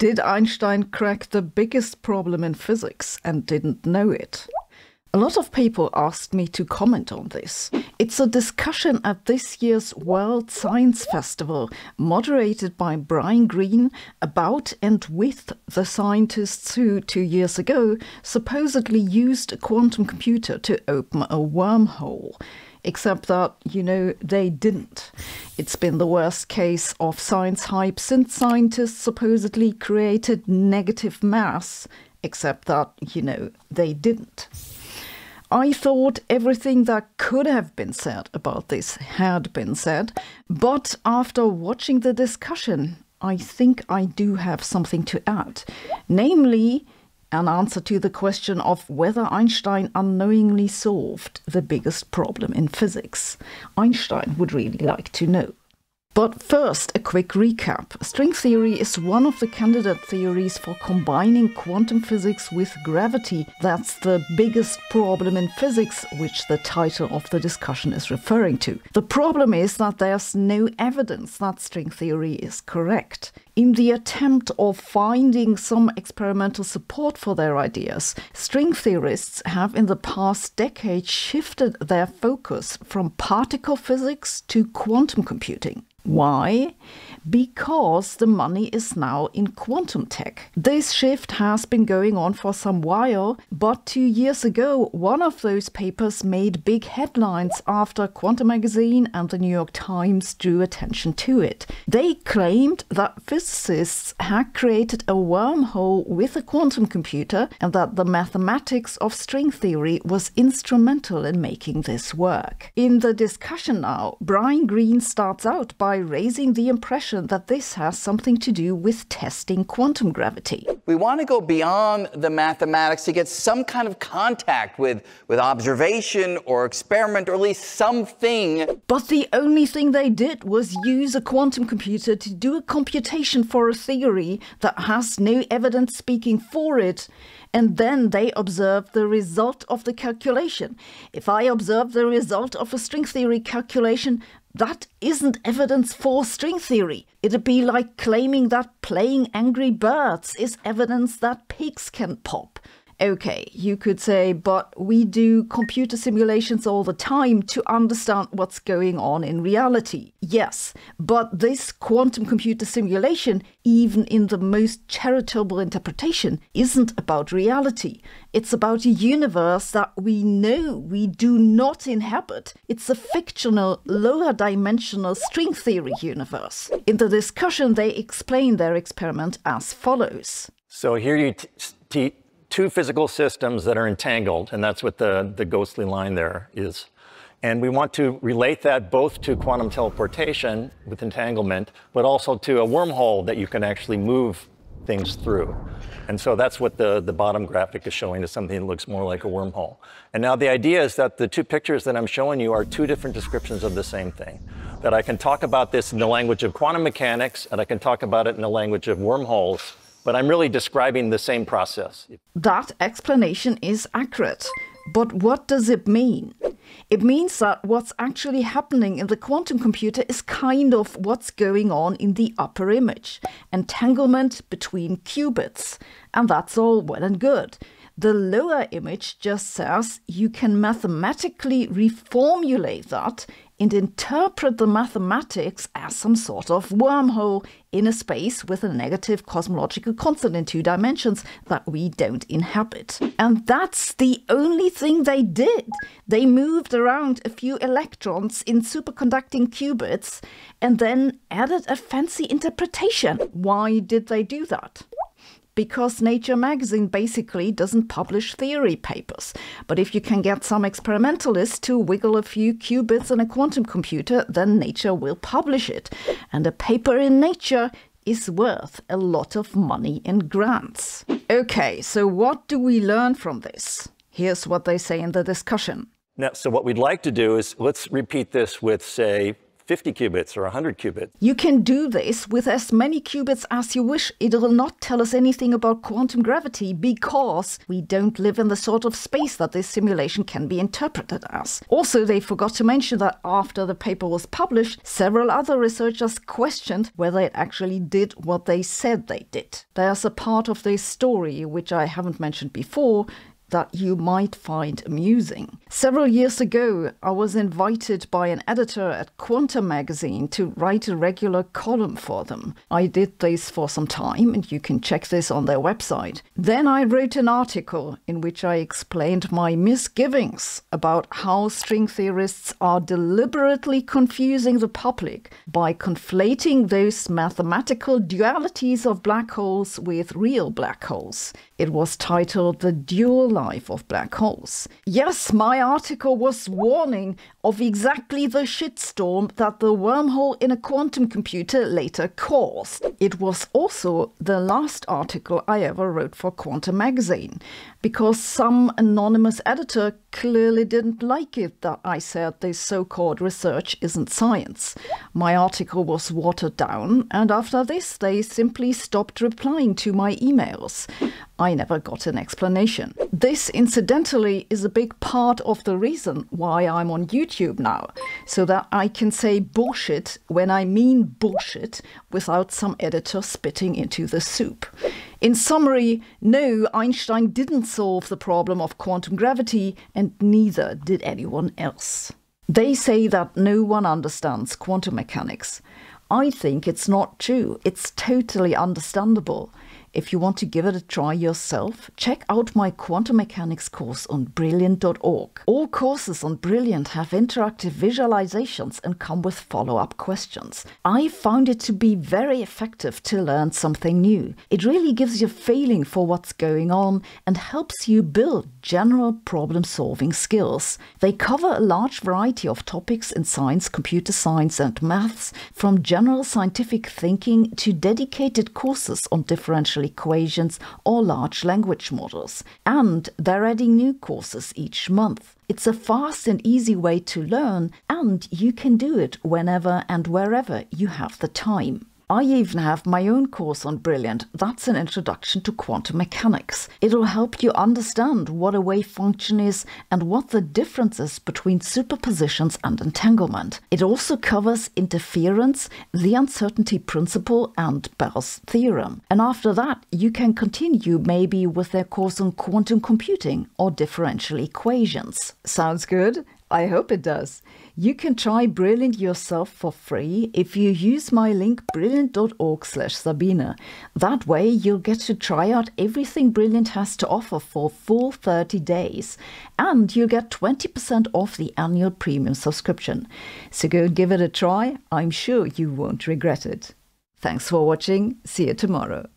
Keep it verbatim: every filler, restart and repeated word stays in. Did Einstein crack the biggest problem in physics and didn't know it? A lot of people asked me to comment on this. It's a discussion at this year's World Science Festival, moderated by Brian Greene, about and with the scientists who, two years ago, supposedly used a quantum computer to open a wormhole. Except that, you know, they didn't. It's been the worst case of science hype since scientists supposedly created negative mass, except that, you know, they didn't. I thought everything that could have been said about this had been said, but after watching the discussion, I think I do have something to add. Namely, an answer to the question of whether Einstein unknowingly solved the biggest problem in physics. Einstein would really like to know. But first, a quick recap. String theory is one of the candidate theories for combining quantum physics with gravity. That's the biggest problem in physics, which the title of the discussion is referring to. The problem is that there's no evidence that string theory is correct. In the attempt of finding some experimental support for their ideas, string theorists have in the past decade shifted their focus from particle physics to quantum computing. Why? Because the money is now in quantum tech. This shift has been going on for some while, but two years ago, one of those papers made big headlines after Quanta Magazine and the New York Times drew attention to it. They claimed that physicists had created a wormhole with a quantum computer and that the mathematics of string theory was instrumental in making this work. In the discussion now, Brian Greene starts out by raising the impression that this has something to do with testing quantum gravity. We want to go beyond the mathematics to get some kind of contact with, with observation or experiment or at least something. But the only thing they did was use a quantum computer to do a computation for a theory that has no evidence speaking for it. And then they observed the result of the calculation. If I observe the result of a string theory calculation, that isn't evidence for string theory. It'd be like claiming that playing Angry Birds is evidence that pigs can pop. Okay, you could say, but we do computer simulations all the time to understand what's going on in reality. Yes, but this quantum computer simulation, even in the most charitable interpretation, isn't about reality. It's about a universe that we know we do not inhabit. It's a fictional, lower-dimensional string theory universe. In the discussion, they explain their experiment as follows. So here you teach two physical systems that are entangled, and that's what the, the ghostly line there is. And we want to relate that both to quantum teleportation with entanglement, but also to a wormhole that you can actually move things through. And so that's what the, the bottom graphic is showing, is something that looks more like a wormhole. And now the idea is that the two pictures that I'm showing you are two different descriptions of the same thing. That I can talk about this in the language of quantum mechanics, and I can talk about it in the language of wormholes, but I'm really describing the same process. That explanation is accurate. But what does it mean? It means that what's actually happening in the quantum computer is kind of what's going on in the upper image. Entanglement between qubits. And that's all well and good. The lower image just says you can mathematically reformulate that and interpret the mathematics as some sort of wormhole in a space with a negative cosmological constant in two dimensions that we don't inhabit. And that's the only thing they did. They moved around a few electrons in superconducting qubits and then added a fancy interpretation. Why did they do that? Because Nature magazine basically doesn't publish theory papers. But if you can get some experimentalist to wiggle a few qubits in a quantum computer, then Nature will publish it. And a paper in Nature is worth a lot of money in grants. Okay, so what do we learn from this? Here's what they say in the discussion. Now, so what we'd like to do is, let's repeat this with, say, fifty qubits or one hundred qubits. You can do this with as many qubits as you wish. It will not tell us anything about quantum gravity because we don't live in the sort of space that this simulation can be interpreted as. Also, they forgot to mention that after the paper was published, several other researchers questioned whether it actually did what they said they did. There's a part of this story, which I haven't mentioned before, that you might find amusing. Several years ago, I was invited by an editor at Quanta Magazine to write a regular column for them. I did this for some time, and you can check this on their website. Then I wrote an article in which I explained my misgivings about how string theorists are deliberately confusing the public by conflating those mathematical dualities of black holes with real black holes. It was titled The Dual Life of Black Holes. Yes, my article was warning of exactly the shitstorm that the wormhole in a quantum computer later caused. It was also the last article I ever wrote for Quantum Magazine, because some anonymous editor clearly didn't like it that I said this so-called research isn't science. My article was watered down, and after this they simply stopped replying to my emails. I never got an explanation. This, incidentally, is a big part of the reason why I'm on YouTube now, so that I can say bullshit when I mean bullshit without some editor spitting into the soup. In summary, no, Einstein didn't solve the problem of quantum gravity, and neither did anyone else. They say that no one understands quantum mechanics. I think it's not true. It's totally understandable. If you want to give it a try yourself, check out my quantum mechanics course on Brilliant dot org. All courses on Brilliant have interactive visualizations and come with follow-up questions. I found it to be very effective to learn something new. It really gives you a feeling for what's going on and helps you build general problem-solving skills. They cover a large variety of topics in science, computer science and maths, from general scientific thinking to dedicated courses on differential equations or large language models, and they're adding new courses each month. It's a fast and easy way to learn, and you can do it whenever and wherever you have the time. I even have my own course on Brilliant. That's an introduction to quantum mechanics. It'll help you understand what a wave function is and what the difference is between superpositions and entanglement. It also covers interference, the uncertainty principle, and Bell's theorem. And after that, you can continue maybe with their course on quantum computing or differential equations. Sounds good? I hope it does. You can try Brilliant yourself for free if you use my link brilliant dot org slash Sabina. That way you'll get to try out everything Brilliant has to offer for full thirty days, and you'll get twenty percent off the annual premium subscription. So go give it a try. I'm sure you won't regret it. Thanks for watching. See you tomorrow.